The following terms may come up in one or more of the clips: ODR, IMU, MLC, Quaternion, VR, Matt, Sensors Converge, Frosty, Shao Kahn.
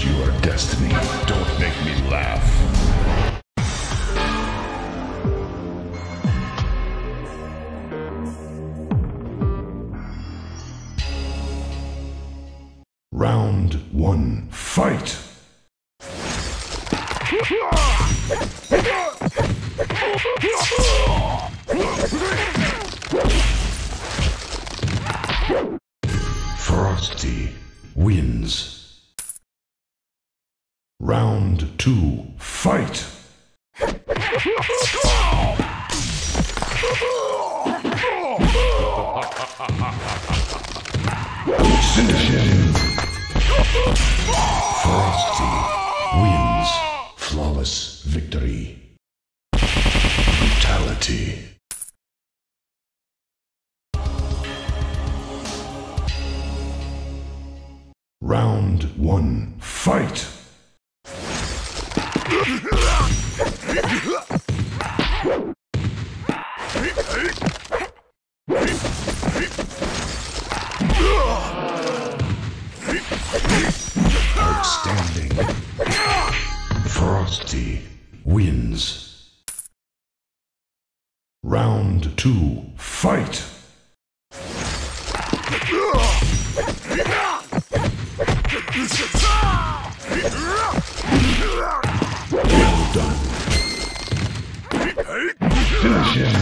is your destiny. Don't make me laugh. Round one, fight! Frosty wins. Round two, fight! Finish him. Frosty wins. Flawless victory. Brutality. Round one, fight! Outstanding. Frosty wins. Round two, fight! Well done. Finish him.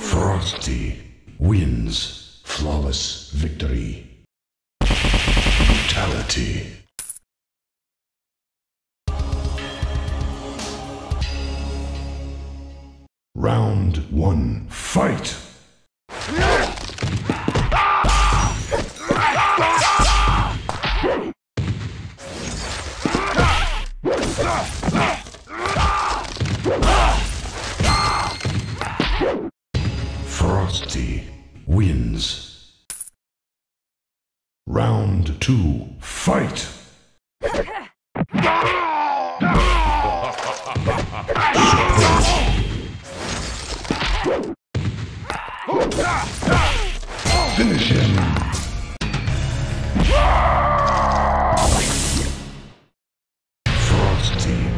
Frosty wins. Flawless victory. Brutality. Round one, fight! Frosty wins. Round two, fight! Finish him. Frosty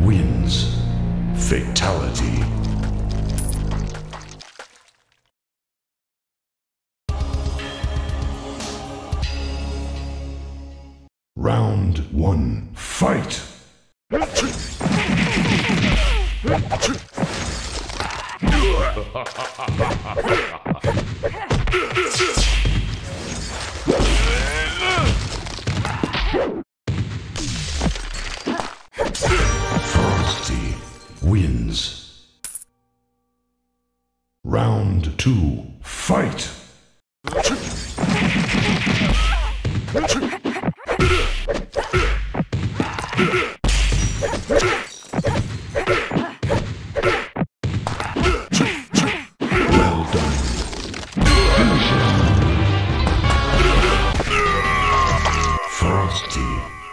wins. Fatality. Round one, fight. Frosty wins. Round two, fight. Frosty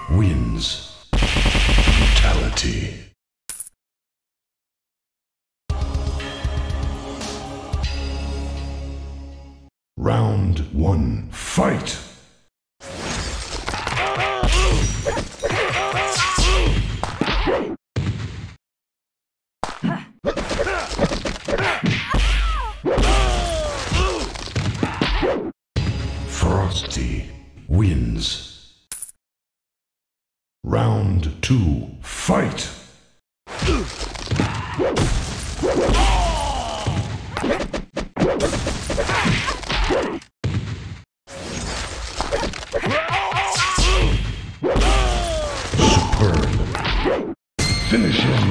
wins. Brutality. Round one, fight! Frosty wins. Round two, fight! Superb! Finish him!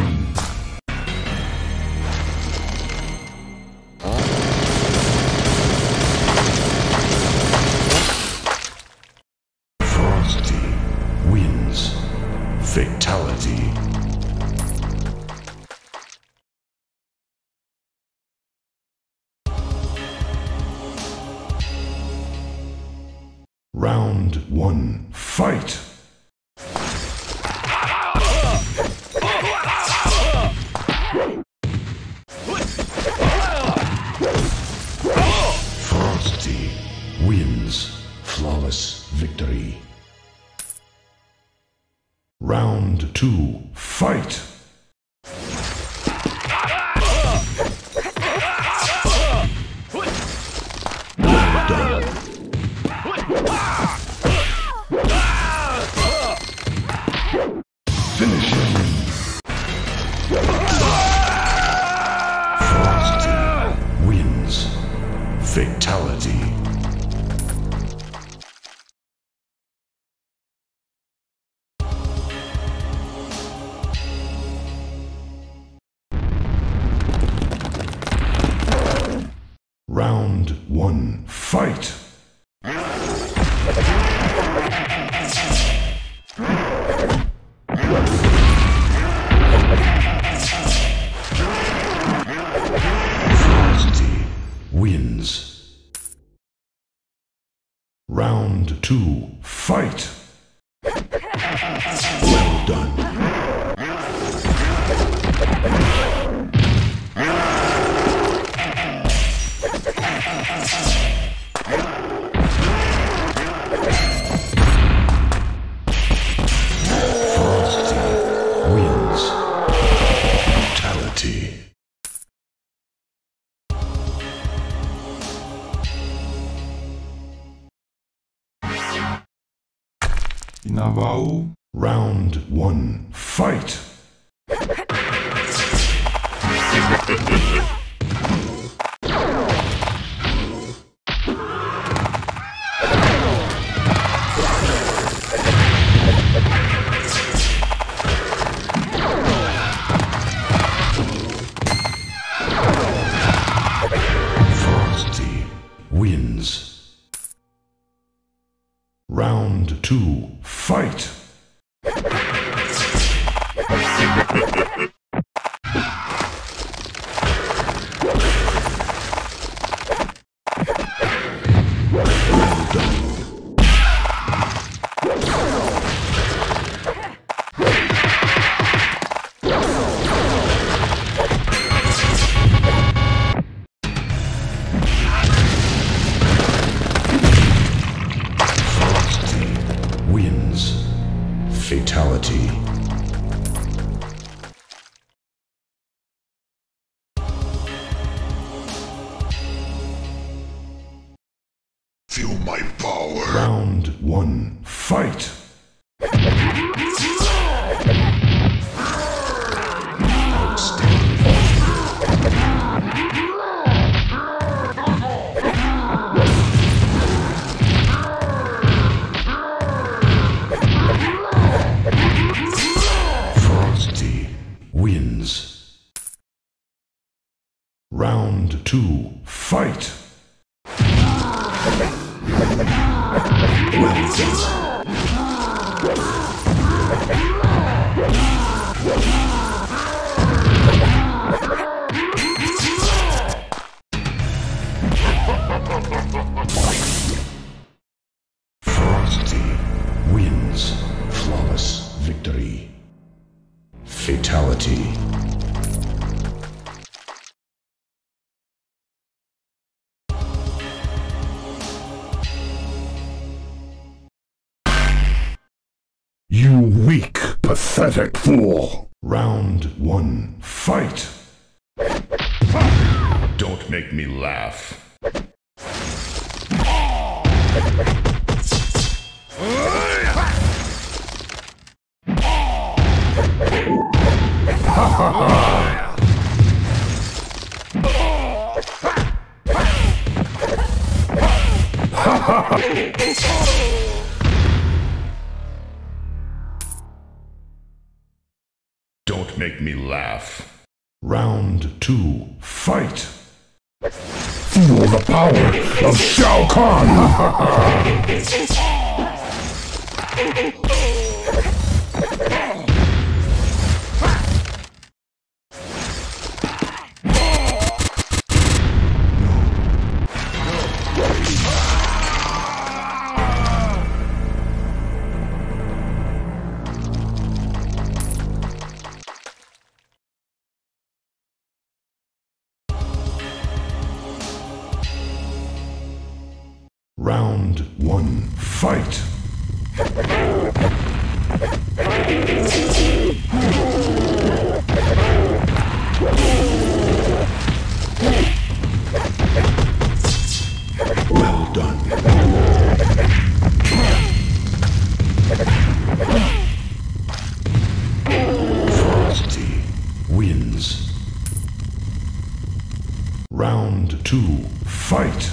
Fatality. Round one, fight! round two, fight! Finish him! Frosty wins. Fatality. Round one, fight! Frosty wins. Round two, fight! Well done. Inavao. Round one, fight! Frosty wins. Round two, fight! Fatality. Feel my power. Round one, fight! Round two, fight! Well done. Frosty wins. Flawless victory. Fatality. You weak, pathetic fool! Round one, fight! Don't make me laugh. Don't make me laugh. Round two, fight! Feel the power of Shao Kahn! Round one, fight! 2, fight!